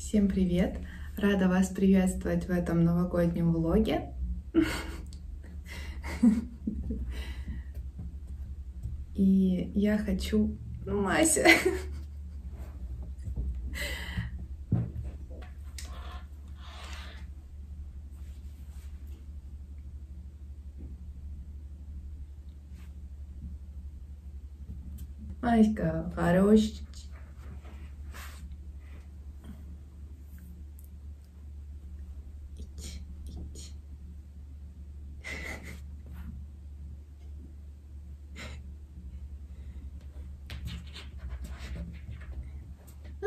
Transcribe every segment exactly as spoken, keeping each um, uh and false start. Всем привет! Рада вас приветствовать в этом новогоднем влоге. И я хочу... Мася! Маська, хорош!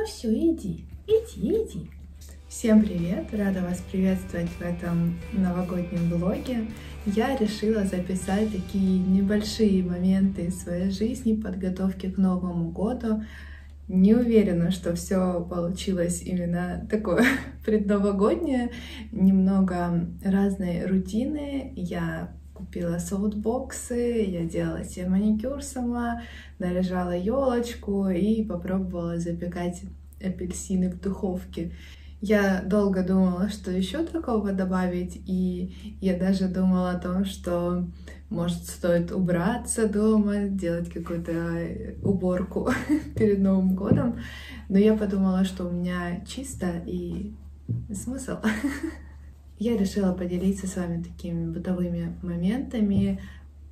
Все, иди, иди, иди. Всем привет! Рада вас приветствовать в этом новогоднем влоге. Я решила записать такие небольшие моменты из своей жизни, подготовки к Новому году. Не уверена, что все получилось именно такое предновогоднее. Немного разной рутины. Я купила софтбоксы, я делала себе маникюр сама, наряжала елочку и попробовала запекать апельсины в духовке. Я долго думала, что еще такого добавить, и я даже думала о том, что, может, стоит убраться дома, делать какую-то уборку перед Новым годом, но я подумала, что у меня чисто и смысл. Я решила поделиться с вами такими бытовыми моментами,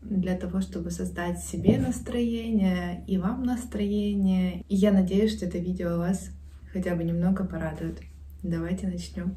для того, чтобы создать себе настроение и вам настроение. И я надеюсь, что это видео вас хотя бы немного порадует. Давайте начнем.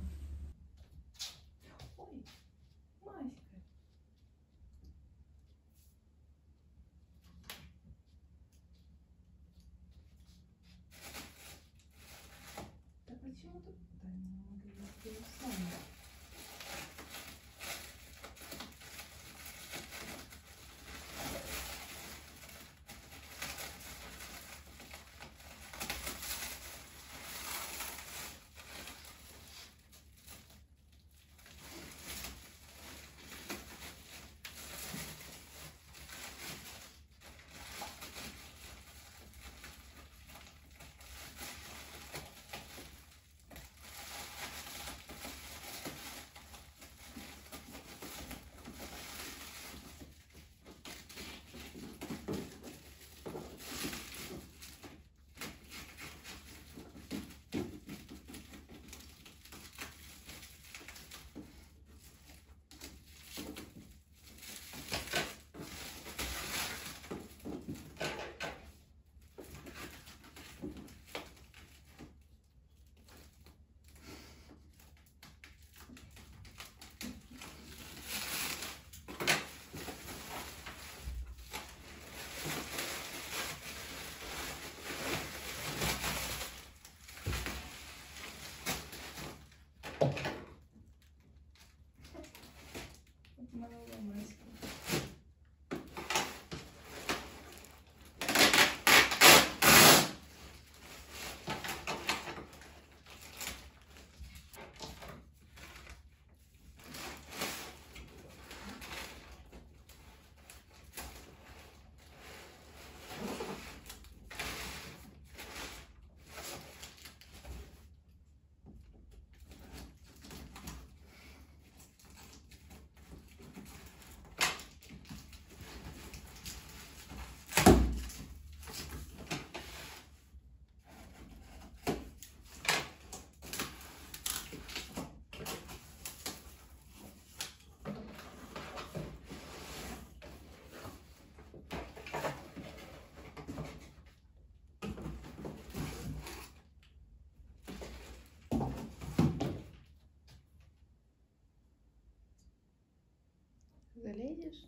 Залезешь?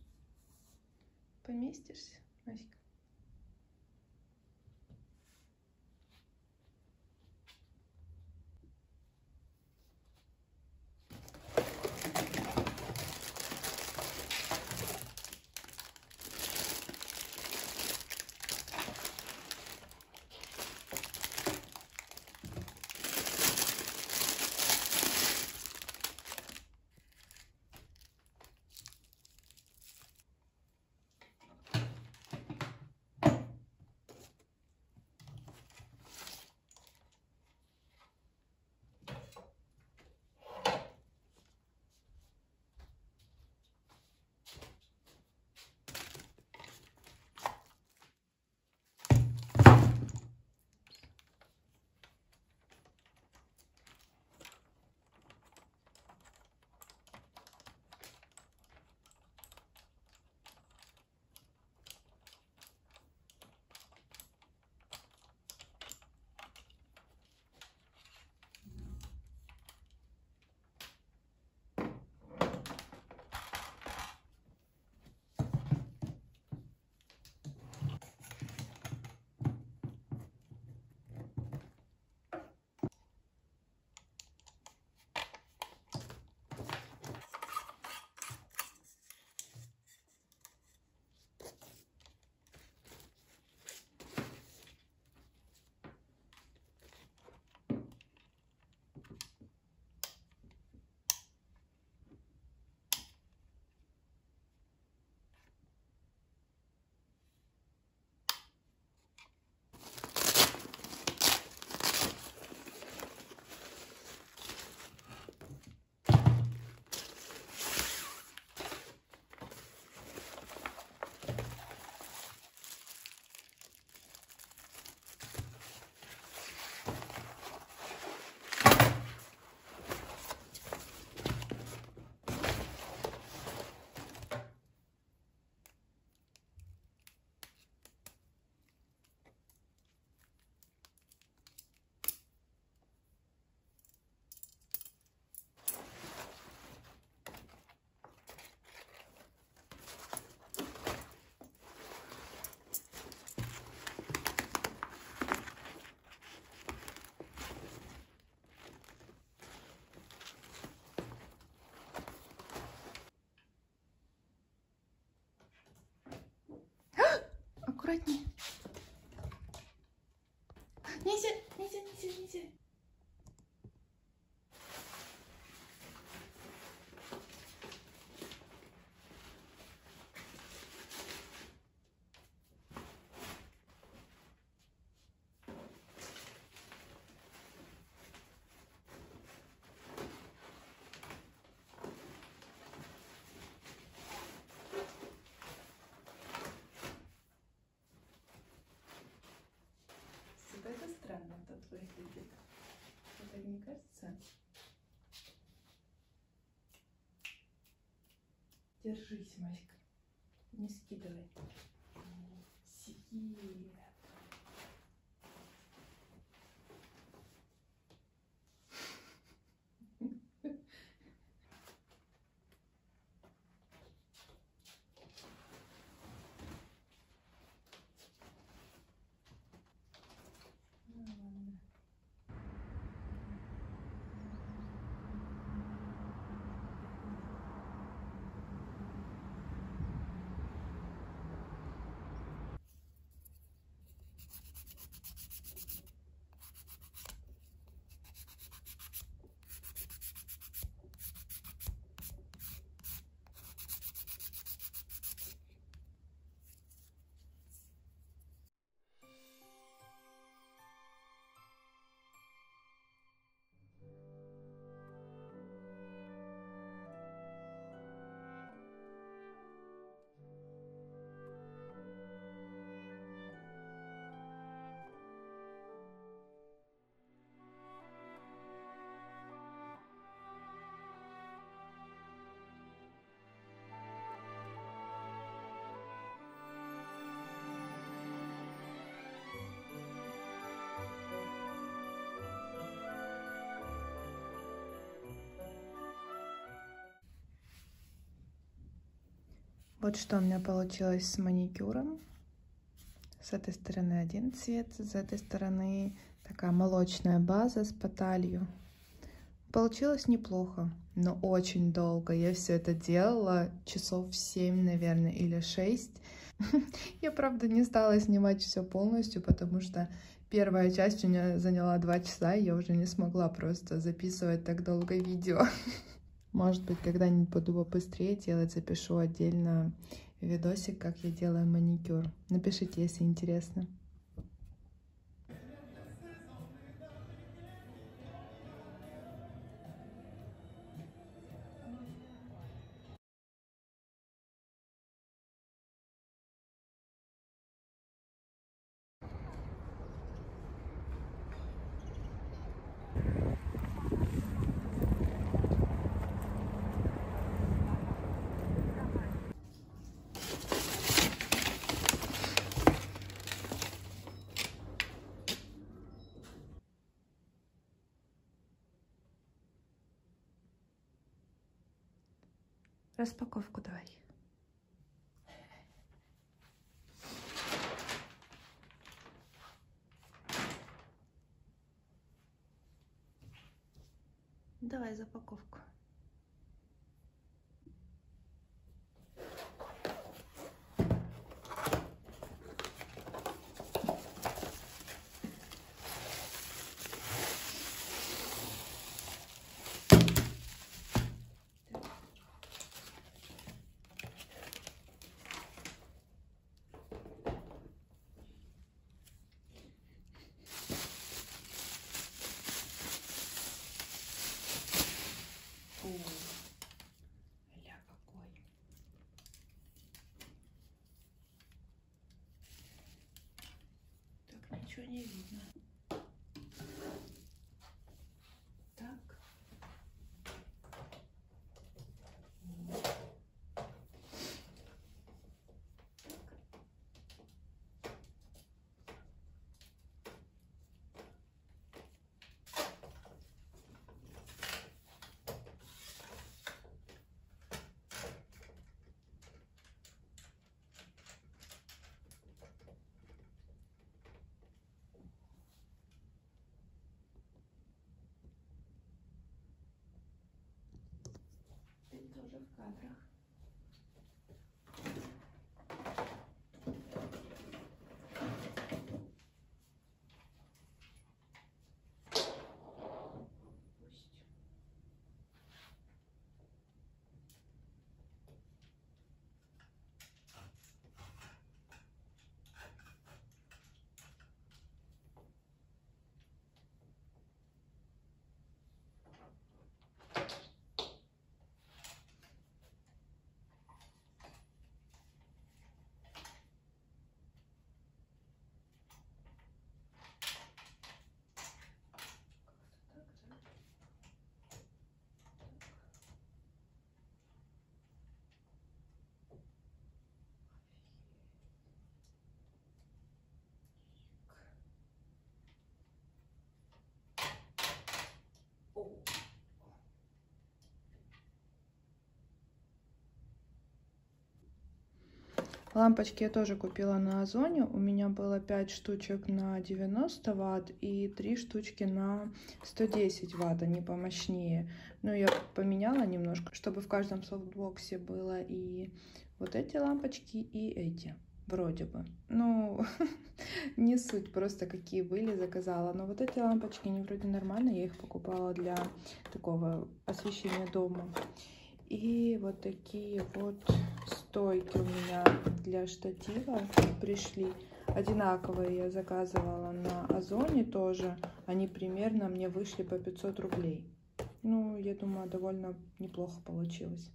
Поместишься, Маська? аккуратнее. Нельзя, нельзя, нельзя, нельзя. Это странно тут выглядит. Это не кажется? Держись, Маська. Не скидывай. Сиди. Вот что у меня получилось с маникюром. С этой стороны один цвет, с этой стороны такая молочная база с поталью. Получилось неплохо, но очень долго. Я все это делала часов семь, наверное, или шесть. Я, правда, не стала снимать все полностью, потому что первая часть у меня заняла два часа, и я уже не смогла просто записывать так долго видео. Может быть, когда-нибудь буду побыстрее делать, запишу отдельно видосик, как я делаю маникюр. Напишите, если интересно. Распаковку давай. Давай запаковку. Ничего не видно. Так. Так. Тоже в кадрах. Лампочки я тоже купила на Озоне. У меня было пять штучек на девяносто ватт и три штучки на сто десять ватт, они помощнее. Но я поменяла немножко, чтобы в каждом софтбоксе было и вот эти лампочки, и эти. Вроде бы. Ну, не суть, просто какие были, заказала. Но вот эти лампочки, они вроде нормально, я их покупала для такого освещения дома. И вот такие вот стойки у меня для штатива пришли. Одинаковые я заказывала на Озоне тоже. Они примерно мне вышли по пятьсот рублей. Ну, я думаю, довольно неплохо получилось.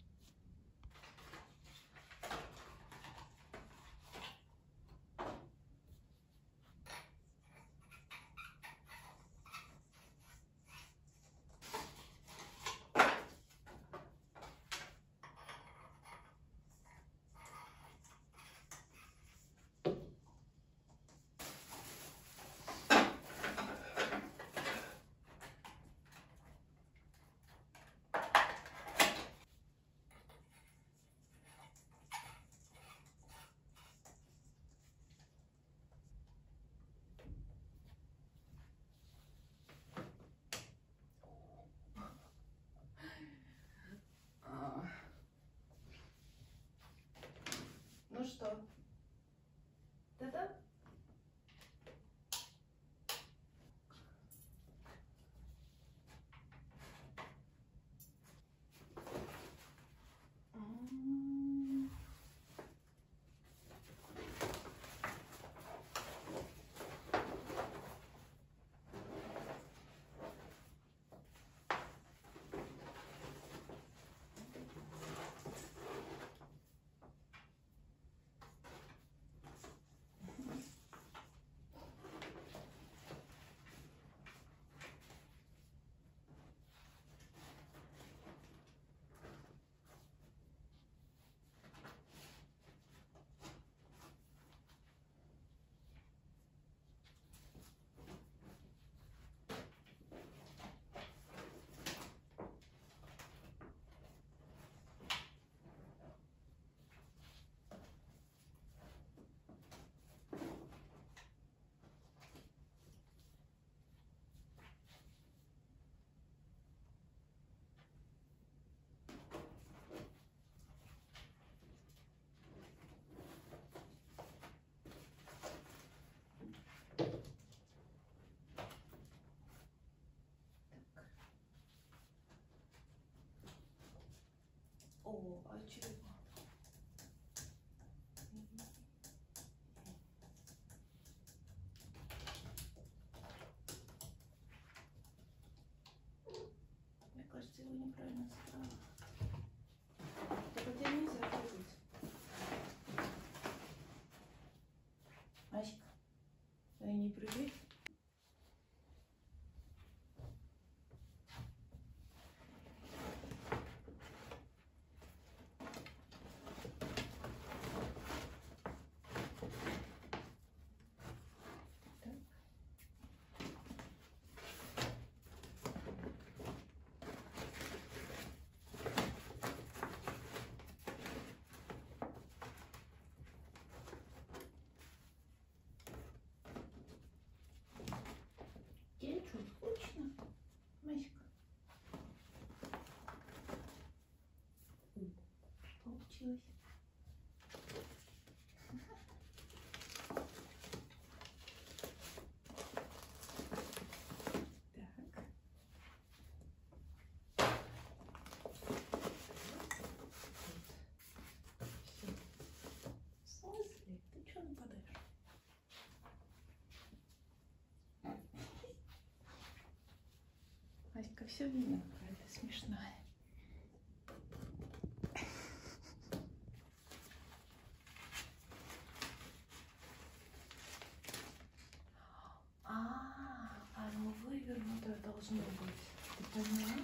Ну что? Да-да? О, а чего? Мне кажется, его неправильно стало. Так это нельзя делать. Асик, дай не прыгай. Получилось. Аська все видно, какая-то смешная. А, а ну вывернутое должно быть. Ты понимаешь?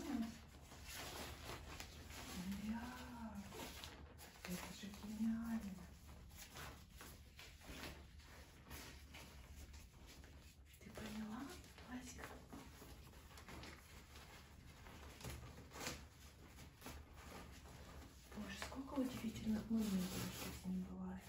Это же гениально. Удивительных моментов в жизни бывает.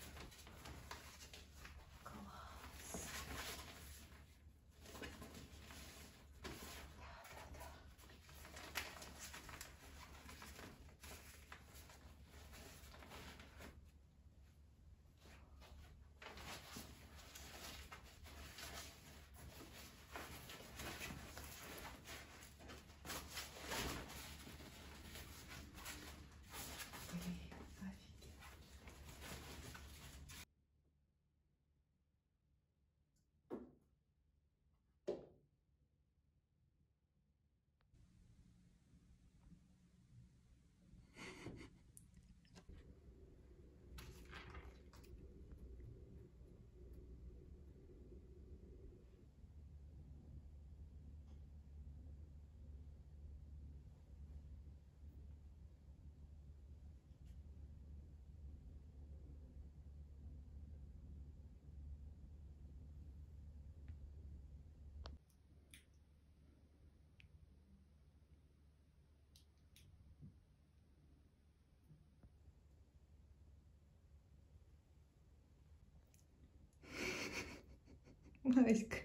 Наська.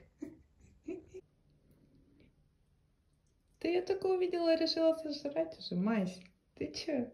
Ты ее только увидела, решила сожрать уже, Мась. Ты че?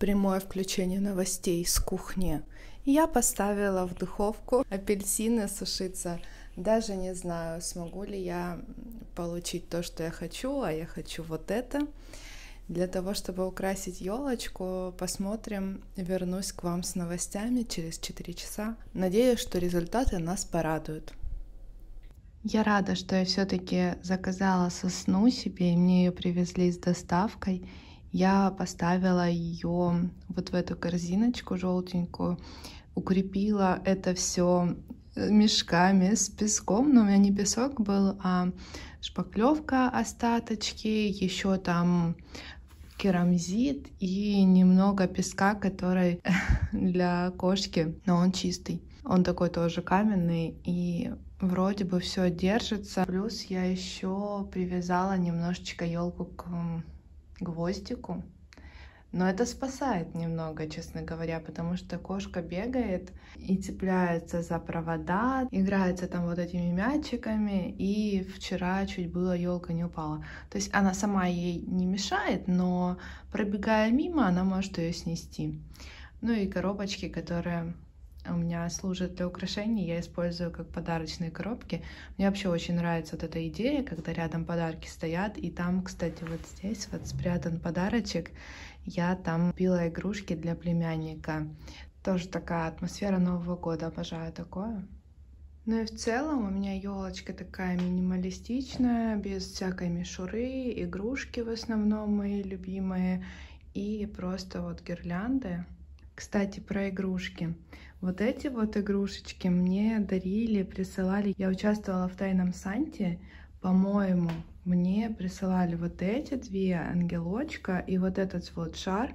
прямое включение новостей с кухни. Я поставила в духовку апельсины сушиться. Даже не знаю, смогу ли я получить то, что я хочу, а я хочу вот это. Для того, чтобы украсить елочку, посмотрим, вернусь к вам с новостями через четыре часа. Надеюсь, что результаты нас порадуют. Я рада, что я все-таки заказала сосну себе, и мне ее привезли с доставкой. Я поставила ее вот в эту корзиночку желтенькую, укрепила это все мешками с песком, но у меня не песок был, а шпаклевка, остаточки, еще там керамзит и немного песка, который для кошки, но он чистый. Он такой тоже каменный, и вроде бы все держится. Плюс я еще привязала немножечко елку к гвоздику, но это спасает немного, честно говоря, потому что кошка бегает и цепляется за провода, играется там вот этими мячиками, и вчера чуть было елка не упала. То есть она сама ей не мешает, но пробегая мимо, она может ее снести. Ну и коробочки, которые у меня служат для украшений, я использую как подарочные коробки. Мне вообще очень нравится вот эта идея, когда рядом подарки стоят, и там, кстати, вот здесь вот спрятан подарочек. Я там купила игрушки для племянника. Тоже такая атмосфера Нового года, обожаю такое. Ну и в целом у меня елочка такая минималистичная, без всякой мишуры, игрушки в основном мои любимые, и просто вот гирлянды. Кстати, про игрушки. Вот эти вот игрушечки мне дарили, присылали. Я участвовала в Тайном Санте, по-моему. Мне присылали вот эти две ангелочка и вот этот вот шар.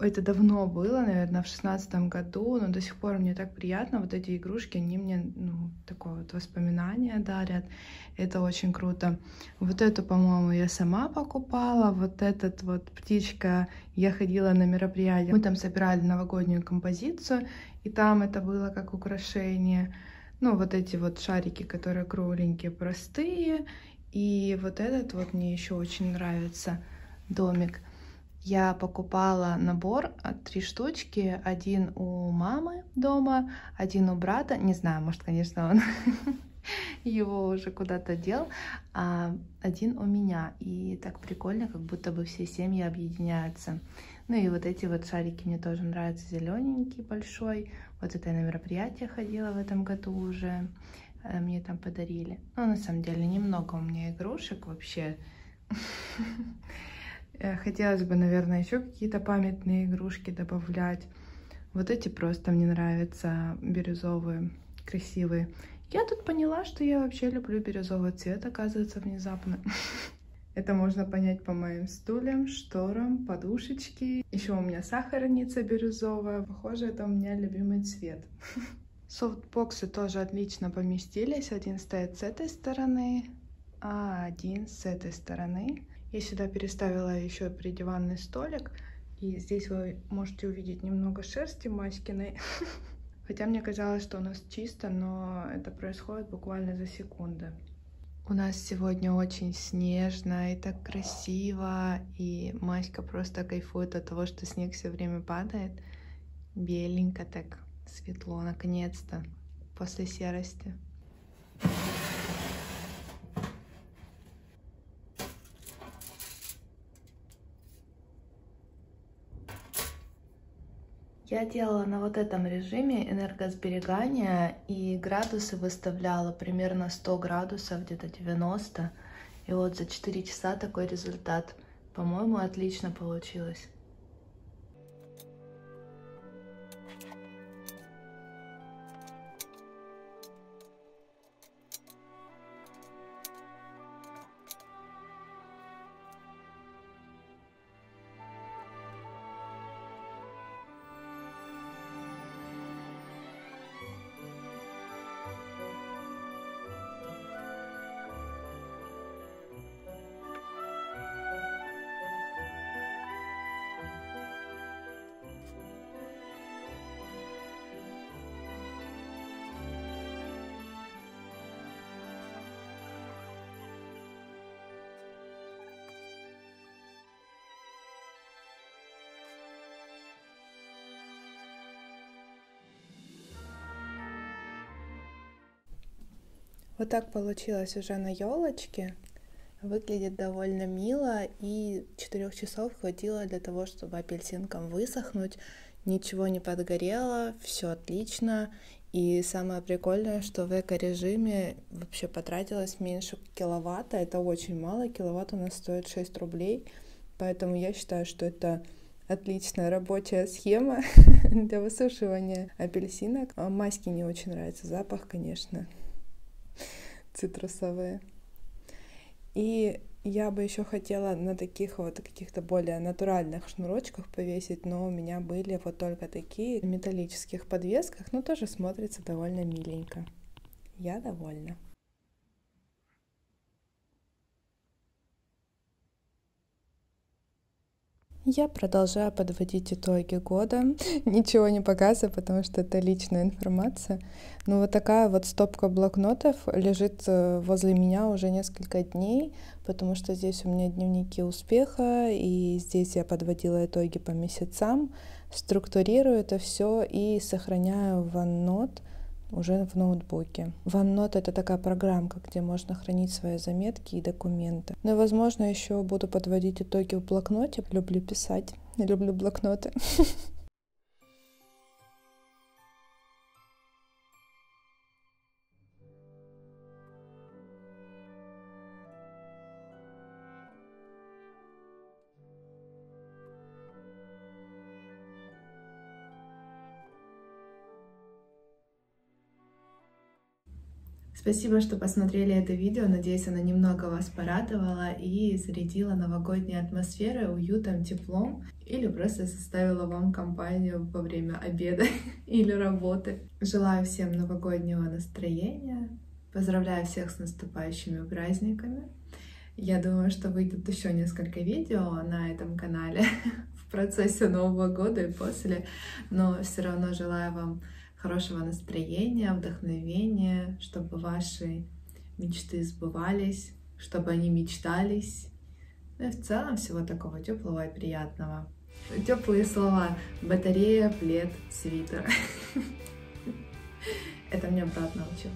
Это давно было, наверное, в шестнадцатом году, но до сих пор мне так приятно. Вот эти игрушки, они мне, ну, такое вот воспоминание дарят. Это очень круто. Вот эту, по-моему, я сама покупала. Вот этот вот птичка, я ходила на мероприятие. Мы там собирали новогоднюю композицию, и там это было как украшение. Ну, вот эти вот шарики, которые кругленькие, простые. И вот этот вот мне еще очень нравится домик. Я покупала набор, три штучки, один у мамы дома, один у брата, не знаю, может, конечно, он его уже куда-то дел, а один у меня. И так прикольно, как будто бы все семьи объединяются. Ну и вот эти вот шарики мне тоже нравятся, зелененький большой. Вот это я на мероприятие ходила в этом году уже, мне там подарили. Ну, на самом деле, немного у меня игрушек вообще. Хотелось бы, наверное, еще какие-то памятные игрушки добавлять. Вот эти просто мне нравятся, бирюзовые, красивые. Я тут поняла, что я вообще люблю бирюзовый цвет, оказывается, внезапно. Это можно понять по моим стульям, шторам, подушечке. Еще у меня сахарница бирюзовая. Похоже, это у меня любимый цвет. Софтбоксы тоже отлично поместились. Один стоит с этой стороны, а один с этой стороны. Я сюда переставила еще придиванный столик, и здесь вы можете увидеть немного шерсти Маськиной. Хотя мне казалось, что у нас чисто, но это происходит буквально за секунды. У нас сегодня очень снежно и так красиво, и Маська просто кайфует от того, что снег все время падает. Беленько так, светло, наконец-то, после серости. Я делала на вот этом режиме энергосберегания и градусы выставляла примерно сто градусов, где-то девяносто. И вот за четыре часа такой результат. По-моему, отлично получилось. Вот так получилось уже на елочке. Выглядит довольно мило, и четырех часов хватило для того, чтобы апельсинкам высохнуть. Ничего не подгорело, все отлично. И самое прикольное, что в эко-режиме вообще потратилось меньше киловатта. Это очень мало, киловатт у нас стоит шесть рублей. Поэтому я считаю, что это отличная рабочая схема для высушивания апельсинок. А маски не очень нравится, запах, конечно, цитрусовые. И я бы еще хотела на таких вот каких-то более натуральных шнурочках повесить, но у меня были вот только такие в металлических подвесках, но тоже смотрится довольно миленько. Я довольна. Я продолжаю подводить итоги года, ничего не показываю, потому что это личная информация. Но вот такая вот стопка блокнотов лежит возле меня уже несколько дней, потому что здесь у меня дневники успеха, и здесь я подводила итоги по месяцам, структурирую это все и сохраняю в OneNote уже в ноутбуке. OneNote — это такая программка, где можно хранить свои заметки и документы. Ну и, возможно, еще буду подводить итоги в блокноте. Люблю писать, люблю блокноты. Спасибо, что посмотрели это видео. Надеюсь, оно немного вас порадовало и зарядило новогодней атмосферой, уютом, теплом. Или просто составила вам компанию во время обеда или работы. Желаю всем новогоднего настроения. Поздравляю всех с наступающими праздниками. Я думаю, что выйдет еще несколько видео на этом канале в процессе Нового года и после. Но все равно желаю вам хорошего настроения, вдохновения, чтобы ваши мечты сбывались, чтобы они мечтались. Ну и в целом всего такого теплого и приятного. Теплые слова. Батарея, плед, свитер. Это мне брат научил.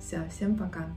Все, всем пока.